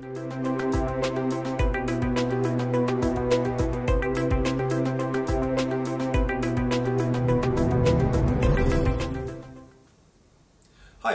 Hi,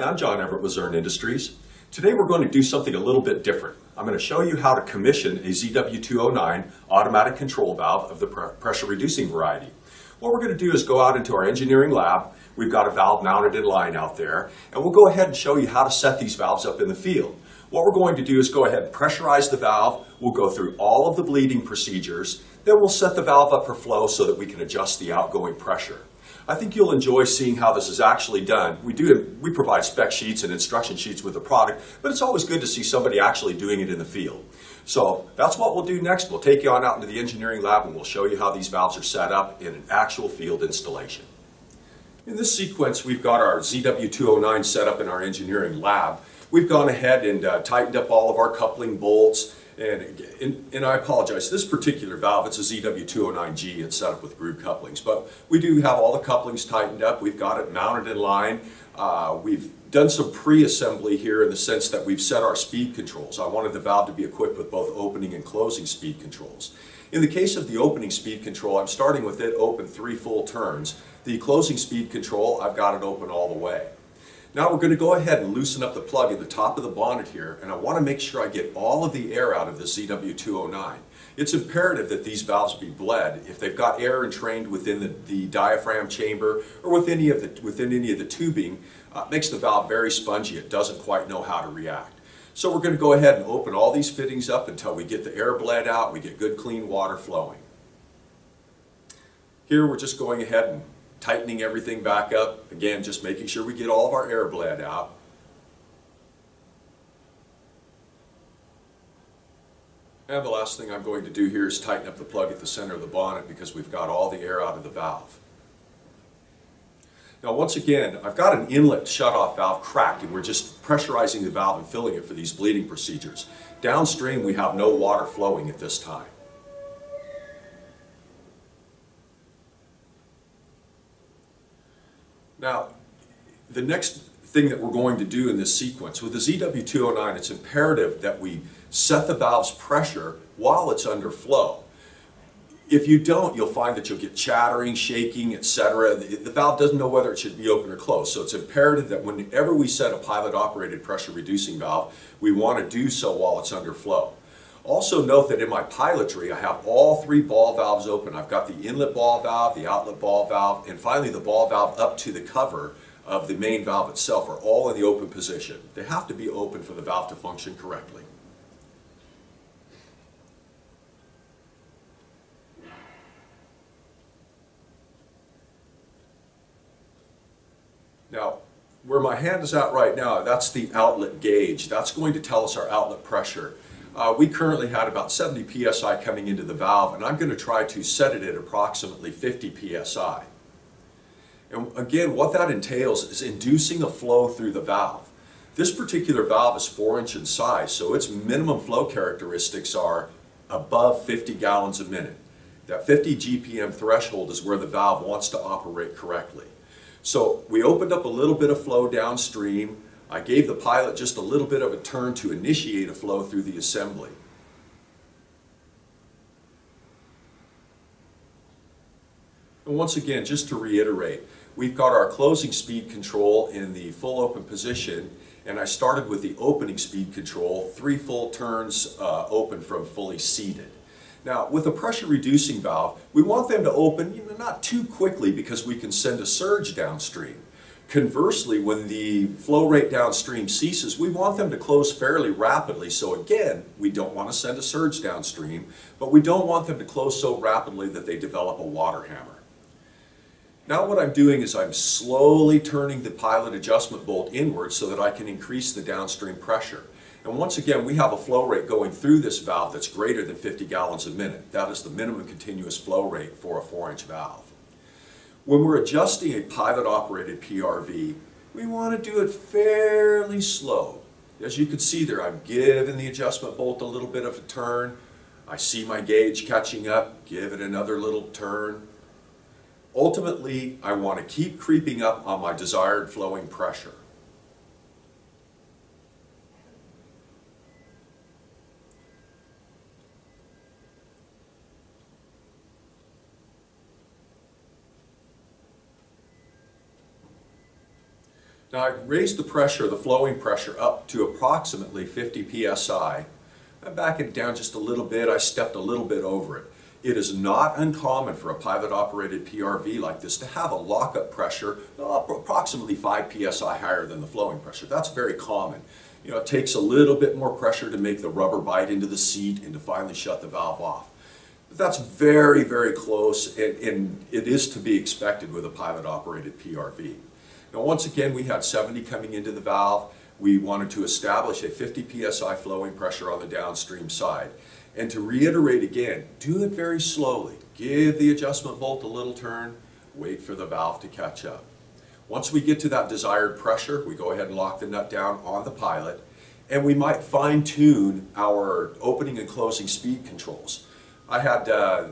I'm John Everett with Zurn Industries. Today we're going to do something a little bit different. I'm going to show you how to commission a ZW209 automatic control valve of the pressure reducing variety. What we're going to do is go out into our engineering lab. We've got a valve mounted in line out there, and we'll go ahead and show you how to set these valves up in the field. What we're going to do is go ahead and pressurize the valve. We'll go through all of the bleeding procedures. Then we'll set the valve up for flow so that we can adjust the outgoing pressure. I think you'll enjoy seeing how this is actually done. We provide spec sheets and instruction sheets with the product, but it's always good to see somebody actually doing it in the field. So that's what we'll do next. We'll take you on out into the engineering lab and we'll show you how these valves are set up in an actual field installation. In this sequence, we've got our ZW209 set up in our engineering lab. We've gone ahead and tightened up all of our coupling bolts. And I apologize, this particular valve, it's a ZW209G, it's set up with groove couplings, but we do have all the couplings tightened up. We've got it mounted in line. We've done some pre-assembly here in the sense that we've set our speed controls. I wanted the valve to be equipped with both opening and closing speed controls. In the case of the opening speed control, I'm starting with it open 3 full turns. The closing speed control, I've got it open all the way. Now we're going to go ahead and loosen up the plug in the top of the bonnet here, and I want to make sure I get all of the air out of the ZW209. It's imperative that these valves be bled. If they've got air entrained within the diaphragm chamber or within any of the tubing, it makes the valve very spongy. It doesn't quite know how to react. So we're going to go ahead and open all these fittings up until we get the air bled out, we get good clean water flowing. Here we're just going ahead and tightening everything back up, again just making sure we get all of our air bled out. And the last thing I'm going to do here is tighten up the plug at the center of the bonnet because we've got all the air out of the valve. Now once again, I've got an inlet shutoff valve cracked and we're just pressurizing the valve and filling it for these bleeding procedures. Downstream we have no water flowing at this time. Now, the next thing that we're going to do in this sequence, with the ZW209, it's imperative that we set the valve's pressure while it's under flow. If you don't, you'll find that you'll get chattering, shaking, etc. The valve doesn't know whether it should be open or closed, so it's imperative that whenever we set a pilot-operated pressure-reducing valve, we want to do so while it's under flow. Also note that in my pilotry, I have all 3 ball valves open. I've got the inlet ball valve, the outlet ball valve, and finally the ball valve up to the cover of the main valve itself are all in the open position. They have to be open for the valve to function correctly. Now, where my hand is at right now, that's the outlet gauge. That's going to tell us our outlet pressure. We currently had about 70 psi coming into the valve, and I'm going to try to set it at approximately 50 psi. And again, what that entails is inducing a flow through the valve. This particular valve is 4-inch in size, so its minimum flow characteristics are above 50 gallons a minute. That 50 GPM threshold is where the valve wants to operate correctly. So we opened up a little bit of flow downstream. I gave the pilot just a little bit of a turn to initiate a flow through the assembly. And once again, just to reiterate, we've got our closing speed control in the full open position, and I started with the opening speed control, 3 full turns open from fully seated. Now, with a pressure reducing valve, we want them to open, not too quickly because we can send a surge downstream. Conversely, when the flow rate downstream ceases, we want them to close fairly rapidly. So again, we don't want to send a surge downstream, but we don't want them to close so rapidly that they develop a water hammer. Now what I'm doing is I'm slowly turning the pilot adjustment bolt inward so that I can increase the downstream pressure. And once again, we have a flow rate going through this valve that's greater than 50 gallons a minute. That is the minimum continuous flow rate for a 4-inch valve. When we're adjusting a pilot-operated PRV, we want to do it fairly slow. As you can see there, I'm giving the adjustment bolt a little bit of a turn. I see my gauge catching up, give it another little turn. Ultimately, I want to keep creeping up on my desired flowing pressure. Now I've raised the pressure, the flowing pressure, up to approximately 50 psi. I back it down just a little bit, I stepped a little bit over it. It is not uncommon for a pilot-operated PRV like this to have a lockup pressure approximately 5 psi higher than the flowing pressure. That's very common. You know, it takes a little bit more pressure to make the rubber bite into the seat and to finally shut the valve off. But that's very, very close, and it is to be expected with a pilot-operated PRV. Now, once again, we had 70 coming into the valve. We wanted to establish a 50 psi flowing pressure on the downstream side. And to reiterate again, do it very slowly. Give the adjustment bolt a little turn, wait for the valve to catch up. Once we get to that desired pressure, we go ahead and lock the nut down on the pilot, and we might fine-tune our opening and closing speed controls. I had the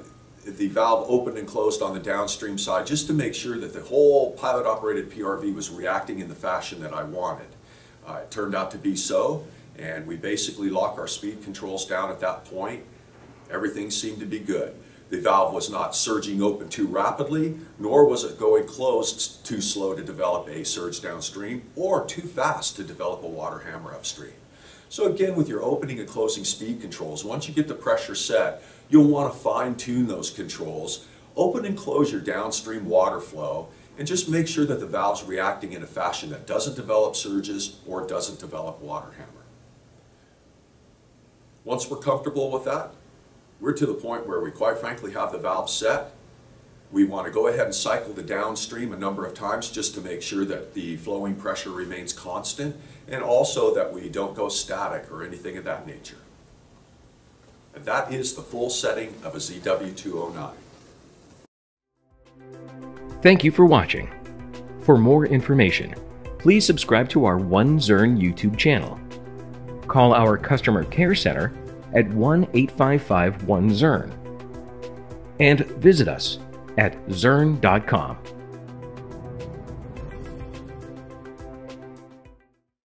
valve opened and closed on the downstream side just to make sure that the whole pilot-operated PRV was reacting in the fashion that I wanted. It turned out to be so, and we basically lock our speed controls down at that point. Everything seemed to be good. The valve was not surging open too rapidly, nor was it going closed too slow to develop a surge downstream or too fast to develop a water hammer upstream. So again, with your opening and closing speed controls, once you get the pressure set, you'll want to fine-tune those controls, open and close your downstream water flow, and just make sure that the valve's reacting in a fashion that doesn't develop surges or doesn't develop water hammer. Once we're comfortable with that, we're to the point where we quite frankly have the valve set. We want to go ahead and cycle the downstream a number of times just to make sure that the flowing pressure remains constant, and also that we don't go static or anything of that nature. And that is the full setting of a ZW209. Thank you for watching. For more information, please subscribe to our One Zurn YouTube channel. Call our customer care center at 1-855-1-ZURN and visit us at zurn.com.